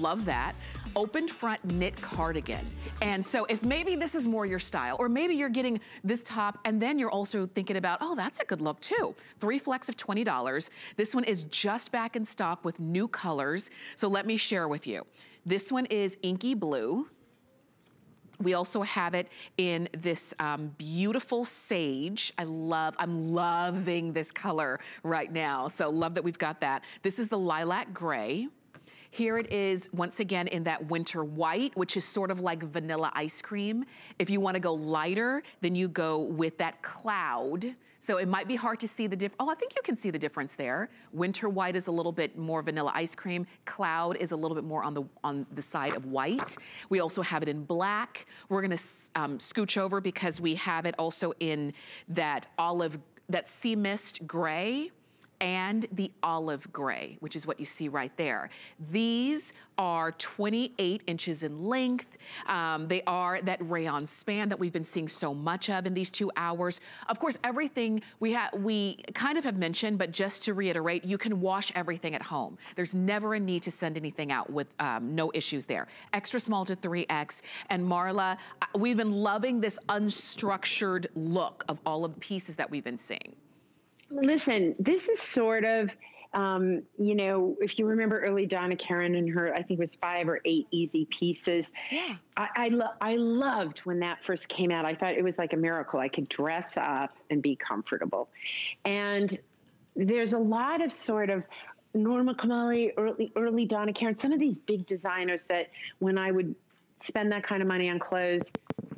love that. Open front knit cardigan. And so if maybe this is more your style, or maybe you're getting this top and then you're also thinking about, oh, that's a good look too. Three flex of $20. This one is just back in stock with new colors. So let me share with you. This one is inky blue. We also have it in this beautiful sage. I'm loving this color right now. So love that we've got that. This is the lilac gray. Here it is once again in that winter white, which is sort of like vanilla ice cream. If you wanna go lighter, then you go with that cloud. So it might be hard to see the difference. Oh, I think you can see the difference there. Winter white is a little bit more vanilla ice cream. Cloud is a little bit more on the side of white. We also have it in black. We're gonna scooch over because we have it also in that olive, that sea mist gray and the olive gray, which is what you see right there. These are 28 inches in length. They are that rayon span that we've been seeing so much of in these 2 hours. Of course, everything we kind of have mentioned, but just to reiterate, you can wash everything at home. There's never a need to send anything out with no issues there. Extra small to 3X. And Marla, we've been loving this unstructured look of all of the pieces that we've been seeing. Listen, this is sort of, you know, if you remember early Donna Karan and her, I think it was 5 or 8 easy pieces. Yeah. I loved when that first came out. I thought it was like a miracle. I could dress up and be comfortable. And there's a lot of sort of Norma Kamali, early Donna Karan, some of these big designers that when I would spend that kind of money on clothes,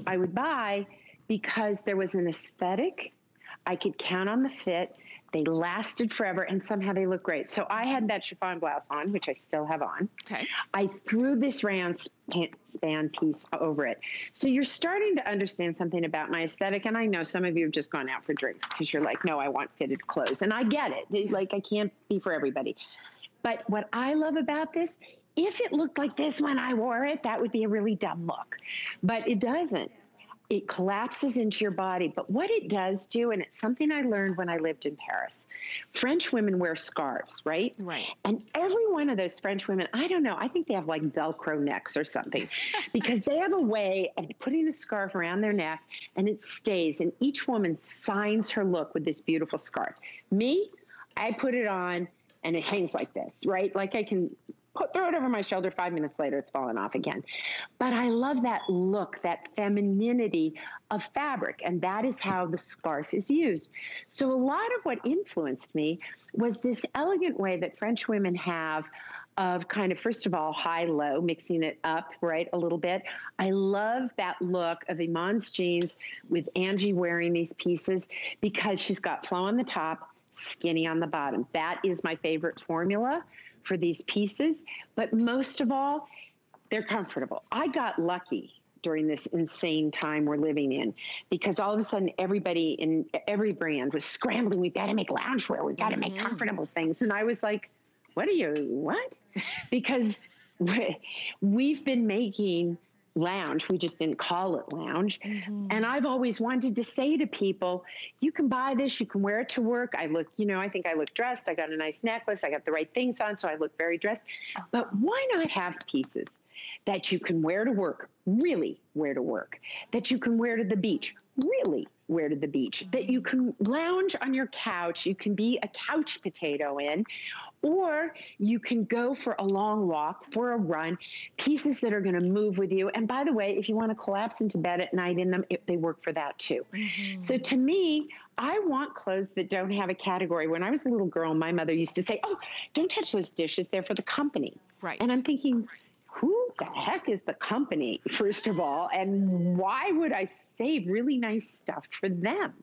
I would buy because there was an aesthetic. I could count on the fit, they lasted forever, and somehow they look great. So I had that chiffon blouse on, which I still have on. Okay. I threw this rayon span piece over it. So you're starting to understand something about my aesthetic, and I know some of you have just gone out for drinks because you're like, no, I want fitted clothes. And I get it, like I can't be for everybody. But what I love about this, if it looked like this when I wore it, that would be a really dumb look, but it doesn't. It collapses into your body, but what it does do, and it's something I learned when I lived in Paris, French women wear scarves, right? Right. And every one of those French women, I don't know, I think they have like Velcro necks or something because they have a way of putting a scarf around their neck and it stays, and each woman signs her look with this beautiful scarf. Me, I put it on and it hangs like this, right? Like I can throw it over my shoulder, 5 minutes later, it's fallen off again. But I love that look, that femininity of fabric, and that is how the scarf is used. So a lot of what influenced me was this elegant way that French women have of kind of, first of all, high-low, mixing it up, right, a little bit. I love that look of Iman's jeans with Angie wearing these pieces because she's got flow on the top, skinny on the bottom. That is my favorite formula for these pieces, but most of all, they're comfortable. I got lucky during this insane time we're living in because all of a sudden everybody in every brand was scrambling. We've got to make loungewear. We've got to make comfortable things. And I was like, what? Because we've been making lounge. We just didn't call it lounge. And I've always wanted to say to people, you can buy this, you can wear it to work. I look, you know, I think I look dressed. I got a nice necklace. I got the right things on, so I look very dressed. But why not have pieces that you can wear to work, really wear to work, that you can wear to the beach, really wear to the beach, that you can lounge on your couch, you can be a couch potato in, or you can go for a long walk, for a run, pieces that are gonna move with you. And by the way, if you wanna collapse into bed at night in them, they work for that too. So to me, I want clothes that don't have a category. When I was a little girl, my mother used to say, oh, don't touch those dishes, they're for the company. Right. And I'm thinking, who the heck is the company, first of all, and why would I save really nice stuff for them?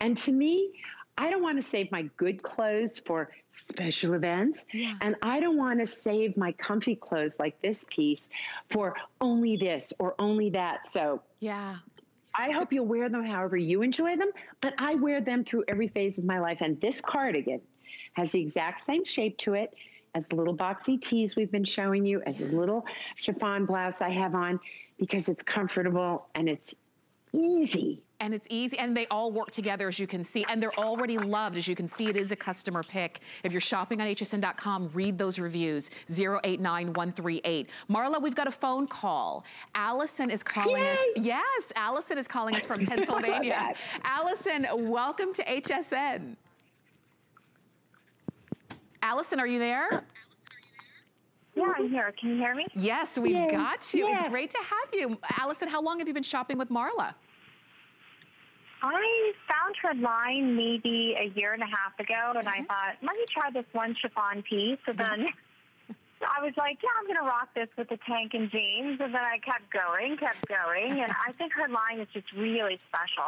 And to me, I don't want to save my good clothes for special events, and I don't want to save my comfy clothes like this piece for only this or only that. So I hope you'll wear them however you enjoy them, but I wear them through every phase of my life, and this cardigan has the exact same shape to it as the little boxy tees we've been showing you, as a little chiffon blouse I have on, because it's comfortable and it's easy And it's easy, and they all work together, as you can see, and they're already loved, as you can see. It is a customer pick. If you're shopping on hsn.com, read those reviews, 089138. Marla, we've got a phone call. Allison is calling us. Yes, Allison is calling us from Pennsylvania. Allison, welcome to HSN. Allison, are you there? Yeah, I'm here. Can you hear me? Yes, we've got you. Yes. It's great to have you. Allison, how long have you been shopping with Marla? I found her line maybe a year and a half ago, and I thought, let me try this one chiffon piece. And then I was like, yeah, I'm going to rock this with the tank and jeans. And then I kept going, and I think her line is just really special.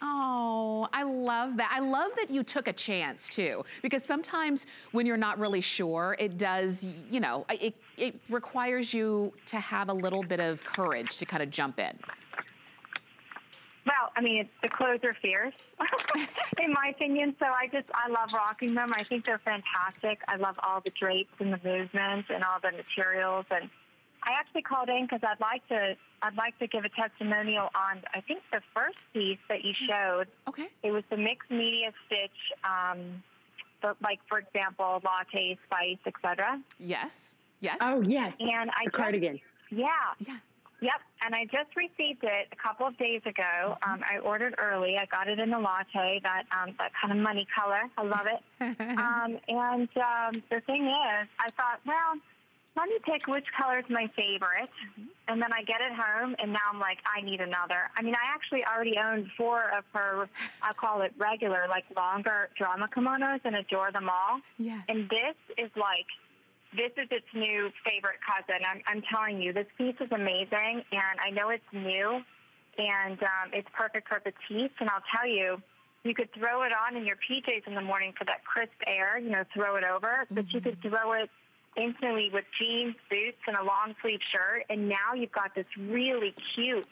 Oh, I love that. I love that you took a chance, too, because sometimes when you're not really sure, it does, you know, it requires you to have a little bit of courage to kind of jump in. Well, I mean, the clothes are fierce, in my opinion, so I love rocking them. I think they're fantastic. I love all the drapes and the movements and all the materials. And I actually called in because I'd like to give a testimonial on, I think, the first piece that you showed. Okay. It was the mixed media stitch, like, for example, latte, spice, et cetera. Yes. Yes. Oh, yes. And I cardigan. Yeah. Yeah. Yep, and I just received it a couple of days ago. I ordered early. I got it in a latte, that kind of money color. I love it. The thing is, I thought, well, let me pick which color is my favorite. And then I get it home, and now I'm like, I need another. I mean, I actually already owned 4 of her, I'll call it regular, like longer drama kimonos, and adore them all. Yes. And this is like... this is its new favorite cousin. I'm telling you, this piece is amazing, and I know it's new, and it's perfect for petite. And I'll tell you, you could throw it on in your PJs in the morning for that crisp air, you know, throw it over, but you could throw it instantly with jeans, boots, and a long-sleeve shirt, and now you've got this really cute,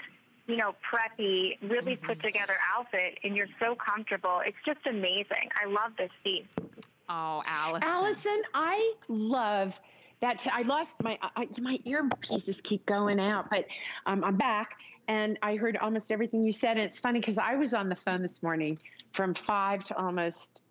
you know, preppy, really put-together outfit, and you're so comfortable. It's just amazing. I love this piece. Oh, Allison. Allison, I love that. I lost my earpieces keep going out, but I'm back, and I heard almost everything you said. And it's funny because I was on the phone this morning from 5 to almost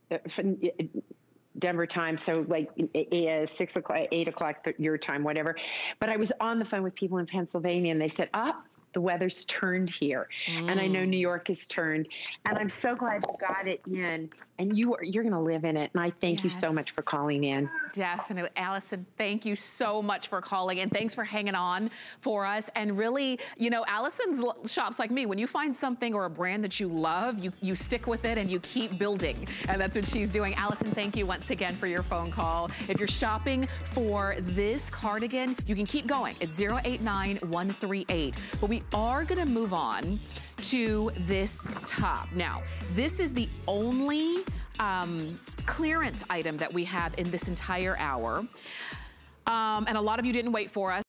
Denver time, so like 6 o'clock, 8 o'clock your time, whatever. But I was on the phone with people in Pennsylvania, and they said, "Up." The weather's turned here, and I know New York is turned, and I'm so glad you got it in, and you're going to live in it, and I thank you so much for calling in. Definitely. Allison, thank you so much for calling, and thanks for hanging on for us, and really, you know, Allison's shop's like me. When you find something or a brand that you love, you stick with it, and you keep building, and that's what she's doing. Allison, thank you once again for your phone call. If you're shopping for this cardigan, you can keep going. It's 089138. But we are gonna move on to this top. Now, this is the only clearance item that we have in this entire hour. And a lot of you didn't wait for us.